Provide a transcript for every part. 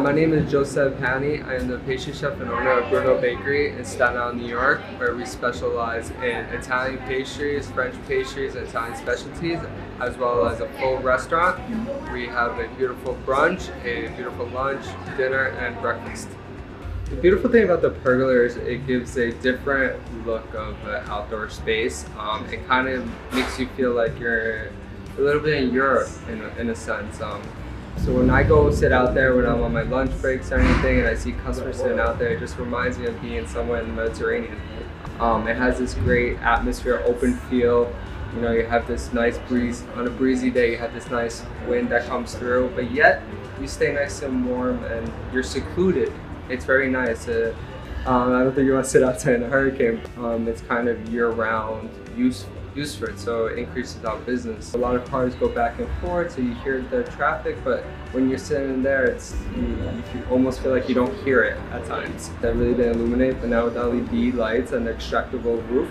Hi, my name is Joseph Haney. I am the pastry chef and owner of Brunos Bakery in Staten Island, New York, where we specialize in Italian pastries, French pastries, and Italian specialties, as well as a full restaurant. We have a beautiful brunch, a beautiful lunch, dinner, and breakfast. The beautiful thing about the pergola is it gives a different look of an outdoor space. It kind of makes you feel like you're a little bit in Europe, in a sense. So when I go sit out there, when I'm on my lunch breaks or anything, and I see customers sitting out there, it just reminds me of being somewhere in the Mediterranean. It has this great atmosphere, open feel. You know, you have this nice breeze. On a breezy day, you have this nice wind that comes through, but yet you stay nice and warm and you're secluded. It's very nice. I don't think you want to sit outside in a hurricane. It's kind of year-round use for it, so it increases our business. A lot of cars go back and forth, so you hear the traffic, but when you're sitting there, you almost feel like you don't hear it at times. That really didn't illuminate, but now with LED lights and the extractable roof,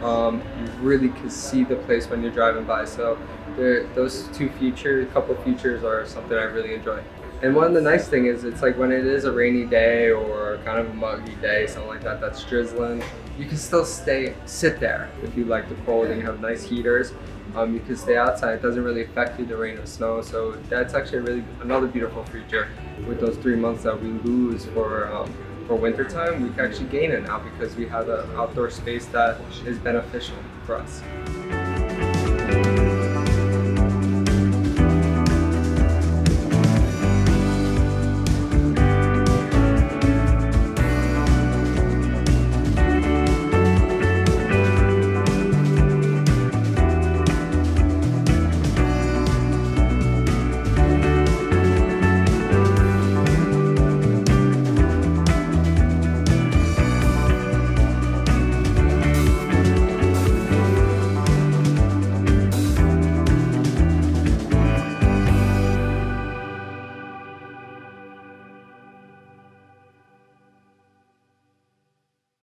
you really can see the place when you're driving by. So those couple features are something I really enjoy. And one of the nice things is it's like when it is a rainy day or kind of a muggy day, something like that, that's drizzling, you can still sit there if you like the cold and you have nice heaters. You can stay outside. It doesn't really affect you, the rain or snow. So that's actually really another beautiful feature. With those 3 months that we lose for wintertime, we can actually gain it now because we have an outdoor space that is beneficial for us.